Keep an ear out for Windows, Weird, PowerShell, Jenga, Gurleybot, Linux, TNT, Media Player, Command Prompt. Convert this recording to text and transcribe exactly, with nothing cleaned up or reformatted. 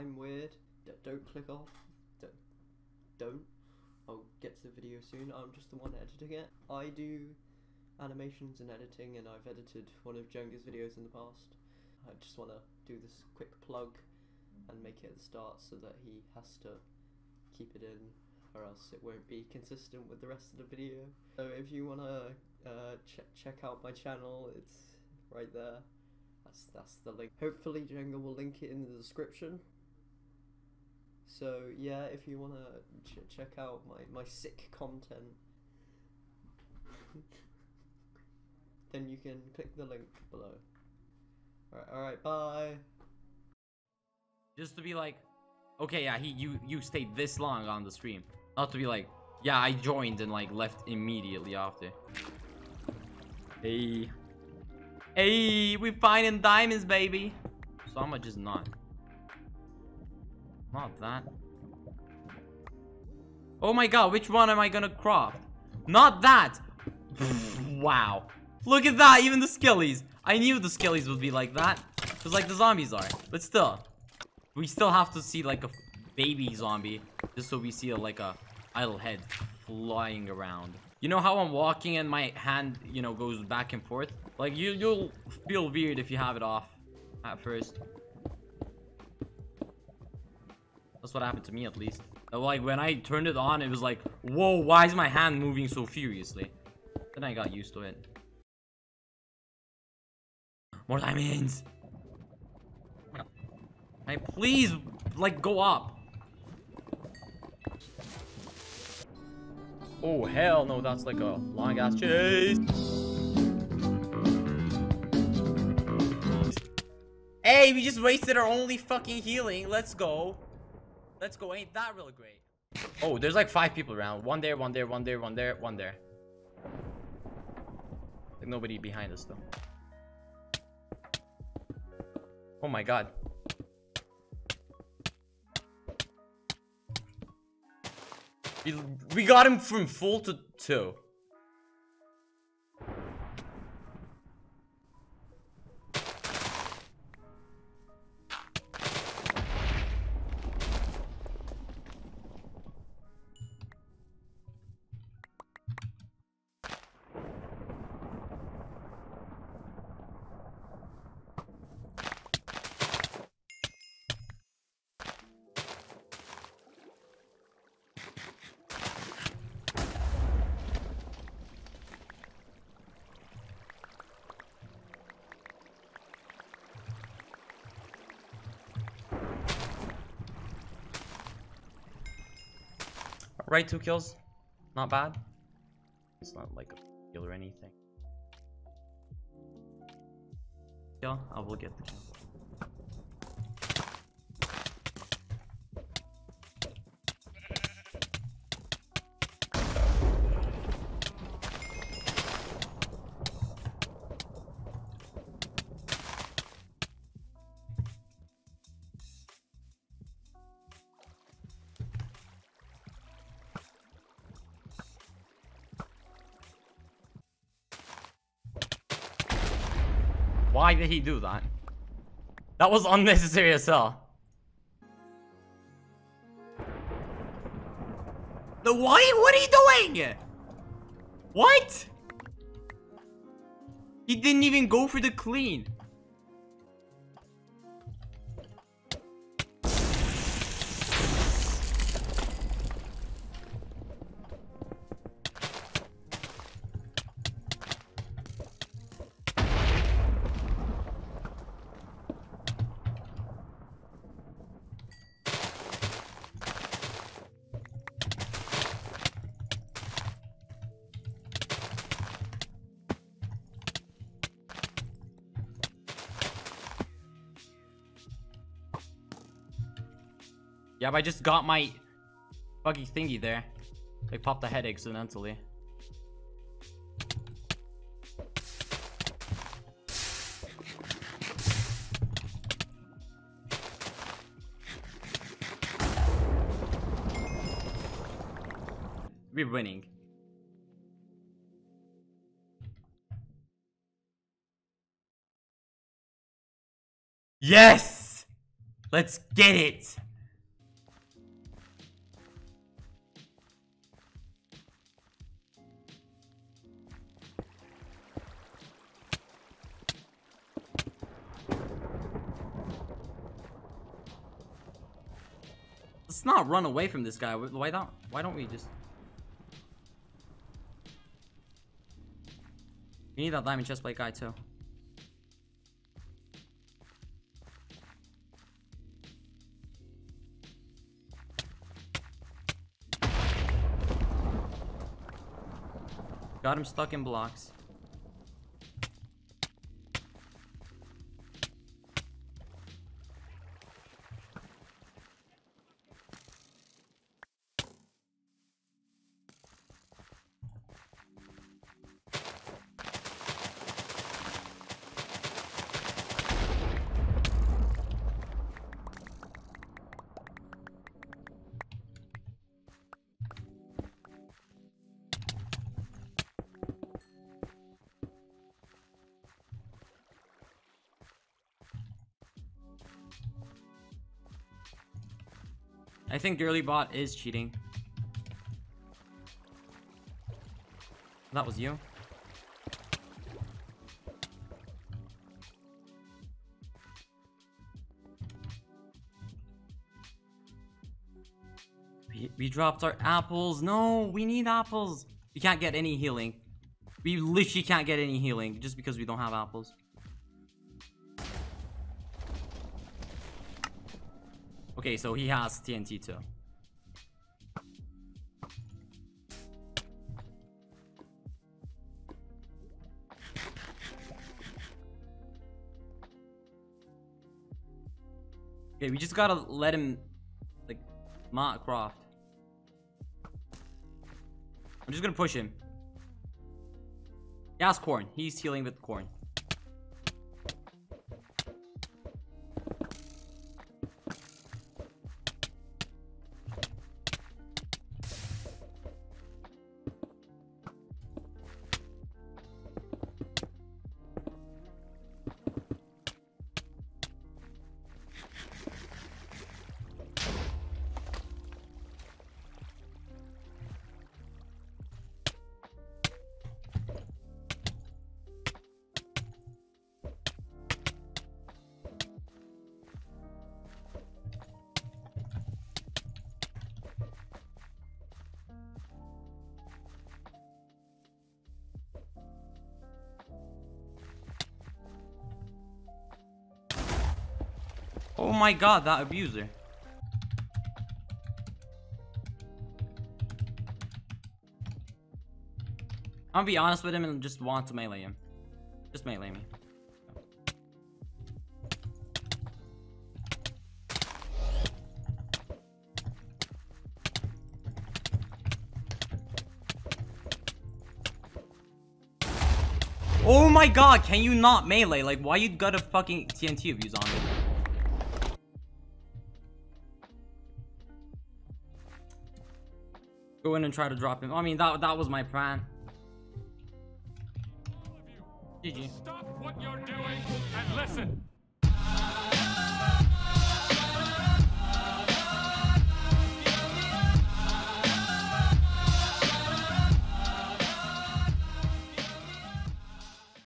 I'm weird. D don't click off. D don't. I'll get to the video soon. I'm just the one editing it. I do animations and editing, and I've edited one of Jenga's videos in the past. I just want to do this quick plug and make it at the start so that he has to keep it in, or else it won't be consistent with the rest of the video. So if you want to uh, ch check out my channel, it's right there. That's, that's the link. Hopefully Jenga will link it in the description. So yeah, if you want to ch check out my, my sick content, then you can click the link below. Alright, alright, bye! Just to be like, okay, yeah, he you, you stayed this long on the stream. Not to be like, yeah, I joined and like left immediately after. Hey. Hey, we finding diamonds, baby! So much is not. Not that. Oh my god, which one am I gonna craft? Not that! Wow. Look at that, even the skillies. I knew the skillies would be like that. Just like the zombies are. But still. We still have to see like a baby zombie. Just so we see a, like a idle head flying around. You know how I'm walking and my hand, you know, goes back and forth? Like you, you'll feel weird if you have it off at first. That's what happened to me at least. Like when I turned it on, it was like, whoa, why is my hand moving so furiously? Then I got used to it. More diamonds! Hey, please, like, go up! Oh, hell no, that's like a long-ass chase! Hey, we just wasted our only fucking healing, let's go! Let's go, ain't that really great? Oh, there's like five people around. One there, one there, one there, one there, one there. Like, nobody behind us, though. Oh my god. We, we got him from full to two. Right, two kills. Not bad. It's not like a kill or anything. Yeah, I will get the kill. Why did he do that? That was unnecessary as hell. The why? What are you doing? What? He didn't even go for the clean. Yeah, but I just got my fucking thingy there. They popped the head accidentally. We're winning. Yes! Let's get it. Let's not run away from this guy. Why not? Why don't we just... We need that diamond chestplate guy too. Got him stuck in blocks. I think Gurleybot is cheating. That was you. We, we dropped our apples. No, we need apples. We can't get any healing. We literally can't get any healing just because we don't have apples. Okay, so he has T N T too. Okay, we just gotta let him, like, Mott Croft. I'm just gonna push him. He has corn. He's healing with corn. Oh my god, that abuser. I'm gonna be honest with him and just want to melee him. Just melee me. Oh my god, can you not melee? Like, why you got a fucking T N T abuse on me? Go in and try to drop him. I mean, that that was my plan. All of you, G G. Stop what you're doing and listen.